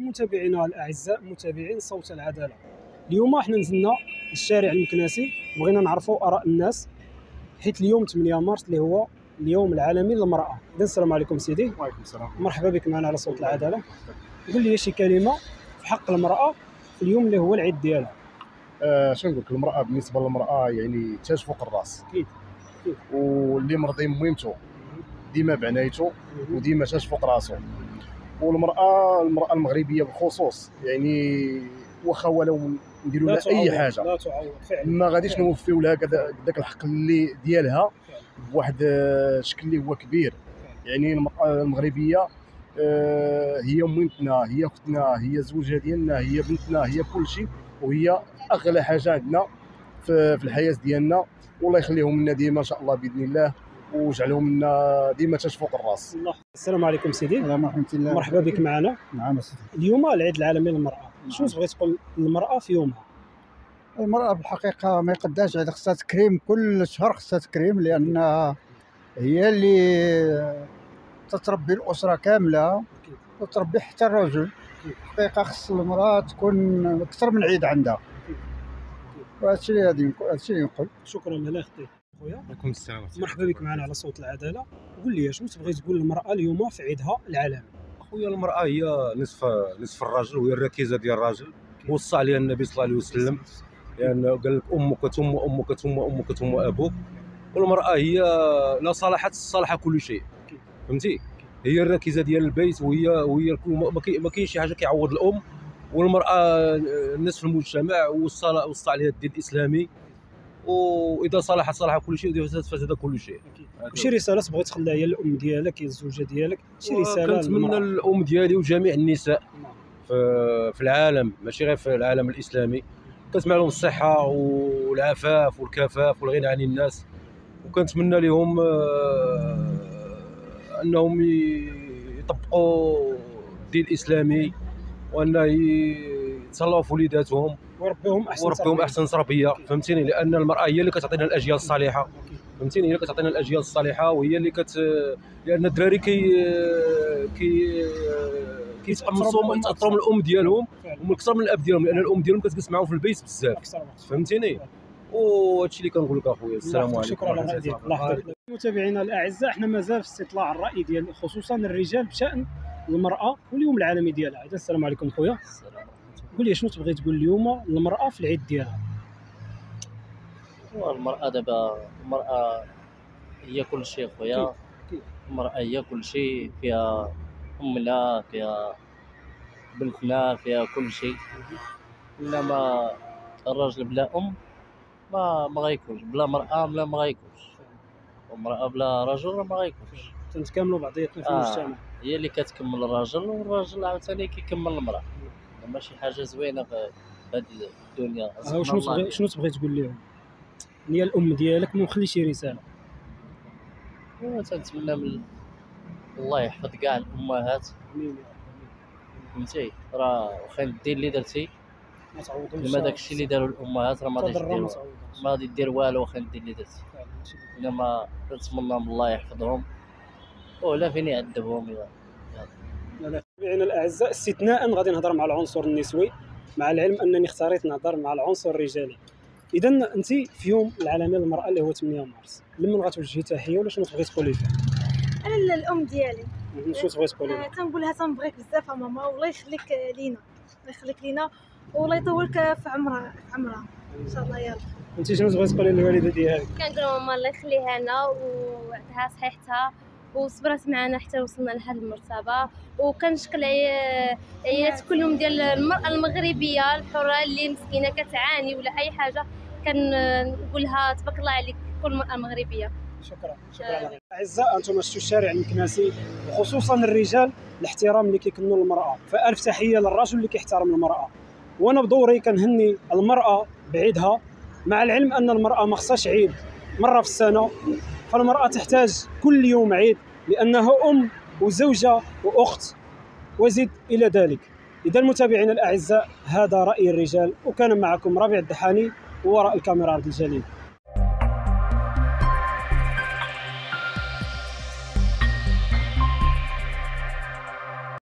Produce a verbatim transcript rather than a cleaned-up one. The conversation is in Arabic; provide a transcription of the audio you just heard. متابعينا الاعزاء، متابعين صوت العداله، اليوم احنا نزلنا للشارع المكناسي، بغينا نعرفوا اراء الناس، حيت اليوم ثمانية مارس اللي هو اليوم العالمي للمراه. اذا السلام عليكم سيدي. وعليكم السلام، مرحبا بك معنا على صوت العداله. قول لي شي كلمه في حق المراه في اليوم اللي هو العيد ديالها. آه شنو نقول لك، المراه بالنسبه للمراه يعني تاج فوق الراس، اكيد اكيد، واللي مرضي مهمته ديما بعنايته وديما تاج فوق راسه. والمراه المراه المغربيه بالخصوص يعني واخا ولو نديروا لها اي حاجه لا تعوض، فعلا ما غاديش نوفيو لها داك الحق اللي ديالها بواحد الشكل اللي هو كبير. يعني المراه المغربيه هي مهمتنا، هي اختنا، هي زوجه ديالنا، هي بنتنا، هي كل شيء، وهي اغلى حاجه عندنا في الحياه ديالنا. والله يخليهم لنا ديما ان شاء الله باذن الله، وجعلهم لنا ديما تاج فوق الراس. الله. السلام عليكم سيدي. السلام ورحمه الله. مرحبا بك معنا. نعم سيدي. اليوم العيد العالمي للمراه، شنو تبغي تقول للمراه في يومها؟ المراه بالحقيقه ما يقداش عاد، خصها تكريم كل شهر، خصها تكريم، لان هي اللي تتربي الاسره كامله وتربي حتى الرجل. الحقيقه خص المراه تكون اكثر من عيد عندها، وهادشي اللي غادي هادشي اللي نقول. شكرا على اختي. خويا عليكم السلام، مرحبا بك معنا على صوت العداله. قول لي شنو تبغي تقول للمراه اليوم في عيدها العالمي؟ خويا المراه هي نصف نصف الراجل، وهي الركيزه ديال الراجل. وصى عليها النبي صلى الله عليه وسلم، لان يعني قال لك امك ثم امك ثم امك ثم ابوك. والمراه هي لا صلحت صلح كل شيء، فهمتي؟ هي الركيزه ديال البيت، وهي وهي ما كاينش شي حاجه كيعوض الام. والمراه نصف المجتمع، وصى عليها الدين الاسلامي، واذا صلحت صلح كل شيء، واذا فسدت فسد كل شيء. شي رساله تبغي تخليها هي الام ديالك، هي الزوجه ديالك، شي رساله؟ كنتمنى الام ديالي وجميع النساء في العالم، ماشي غير في العالم الاسلامي، كنتمنى لهم الصحه والعفاف والكفاف والغنى عن الناس. وكنتمنى لهم انهم يطبقوا الدين الاسلامي، وانه يتسلوا في وليداتهم وربيهم احسن وربيهم احسن تربيه، فهمتيني؟ لان المراه هي اللي كتعطينا الاجيال الصالحه، فهمتيني؟ هي اللي كتعطينا الاجيال الصالحه، وهي اللي كت لان الدراري كي كي كيتقمصوا يتاثروا من الام ديالهم ومكثر من الاب ديالهم، لان الام ديالهم كتجلس معاهم في البيت بزاف، فهمتيني؟ وهادشي اللي كنقول لك اخويا. السلام عليكم. شكرا على هذيك. متابعينا الاعزاء، احنا مازال في استطلاع الراي ديال خصوصا الرجال بشان المراه واليوم العالمي ديالها. السلام عليكم خويا. قول لي شنو تبغي تقول اليوم للمراه في العيد ديالها؟ المراه دابا المراه هي كل شيء خويا، المراه هي كل شيء، فيها امنا، فيها بنتنا، فيها كل شيء. انما الراجل بلا ام ما ما غيكونش، بلا مراه بلا ما غيكونش، والمراه بلا رجل ما غيكونش. تنتكاملوا بعضياتنا في المجتمع، هي اللي كتكمل الراجل، والراجل عاوتاني كيكمل المراه. ماشي حاجه زوينه في هذه الدنيا. شنو تبغي شنو تبغي تقول لهم؟ هي الام ديالك، ما نخليش شي رساله. تنتمنى من الله يحفظ كاع الامهات، فهمتي؟ راه واخا الدين اللي درتي ما تعوضوش، ما داك الشيء اللي داروا الامهات راه ما غاديش ديروا، ما غادي دير والو واخا الدين اللي درتي. انما نتمنى من الله يحفظهم، ولا فين يعذبهم يا متابعينا الاعزاء. استثناء غادي نهضر مع العنصر النسوي، مع العلم انني اختاريت نهضر مع العنصر الرجالي. اذا انت في يوم العالمي للمراه اللي هو ثمانية مارس، لمن غتوجهي تحيه ولا شنو تبغي تقولي لها؟ انا الام ديالي. شنو تبغي تقولي لها؟ تنقول لها تنبغيك بزاف يا ماما، والله يخليك لينا، الله يخليك لينا، والله يطولك في عمرها في عمرها ان شاء الله. يلا انت شنو تبغي تقولي للوالده ديالك؟ كنقول ماما الله يخليها لنا وعطيها صحيحتها، وصبرت معنا حتى وصلنا لهاد المرتبه. وكنشكل عيات كلهم ديال المراه المغربيه الحره اللي مسكينه كتعاني ولا اي حاجه، كنقولها تبارك الله عليك كل مراه مغربيه. شكرا شكرا. اعزاء، انتم شفتوا الشارع المكناسي وخصوصا الرجال، الاحترام اللي كيكنوا للمراه، فالف تحيه للرجل اللي كيحترم المراه. وانا بدوري كنهني المراه بعيدها، مع العلم ان المراه ما خصهاش عيد مره في السنه، فالمرأة تحتاج كل يوم عيد، لأنها أم وزوجة وأخت وزد إلى ذلك. إذا متابعينا الأعزاء، هذا رأي الرجال، وكان معكم ربيع الدحاني وراء الكاميرا عبد الجليل.